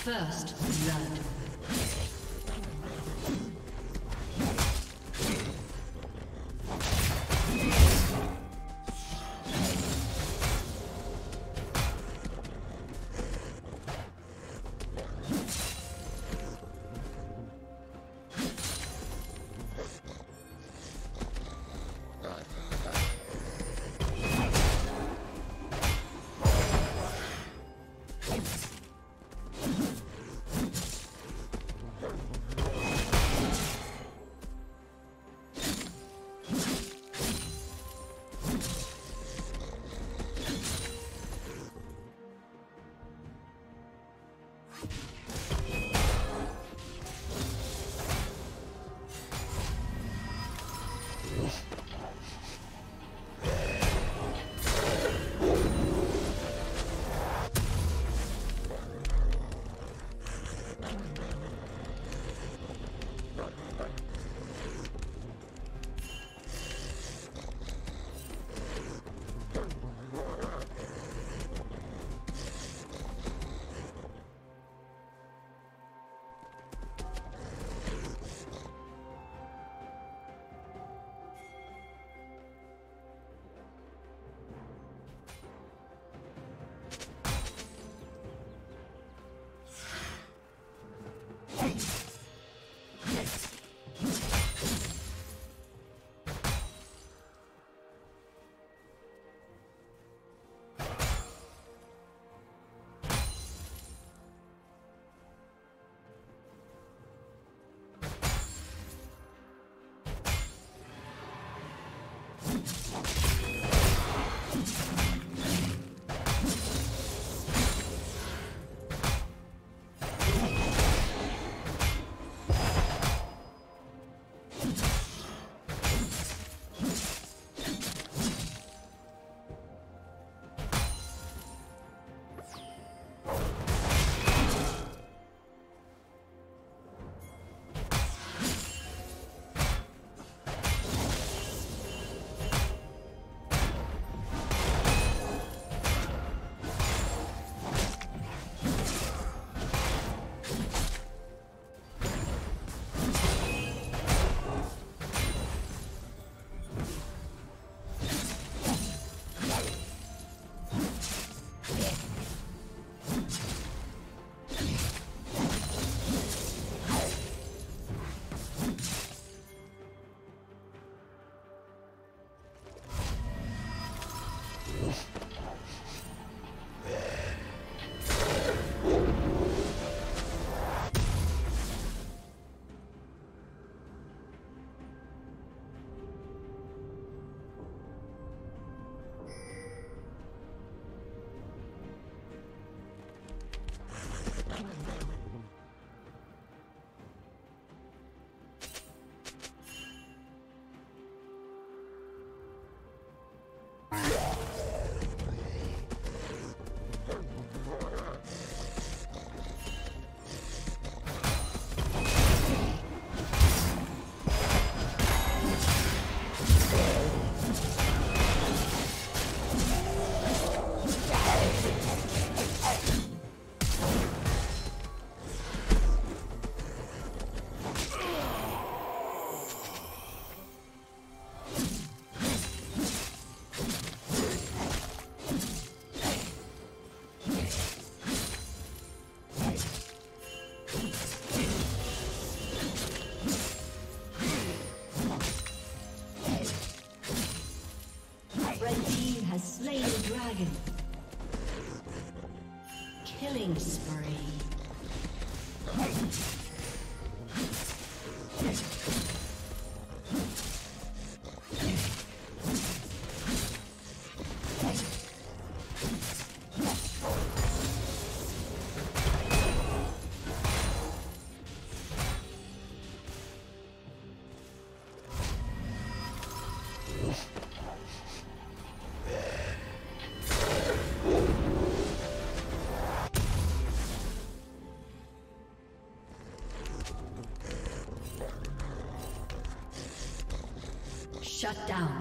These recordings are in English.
First blood. Killing spree. Shut down.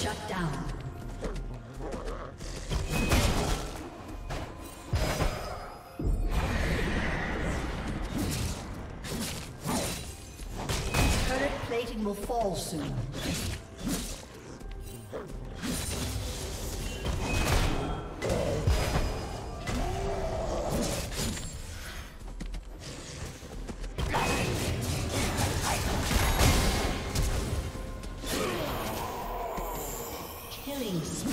Shut down. Will fall soon. Killing spree.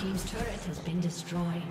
Team's turret has been destroyed.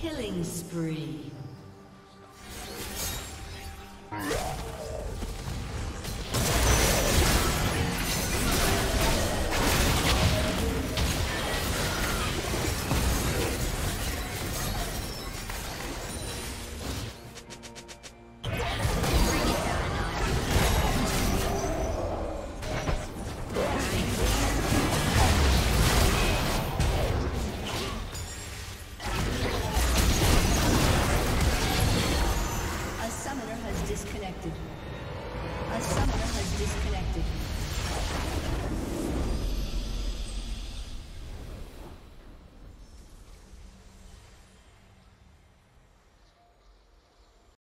Killing spree.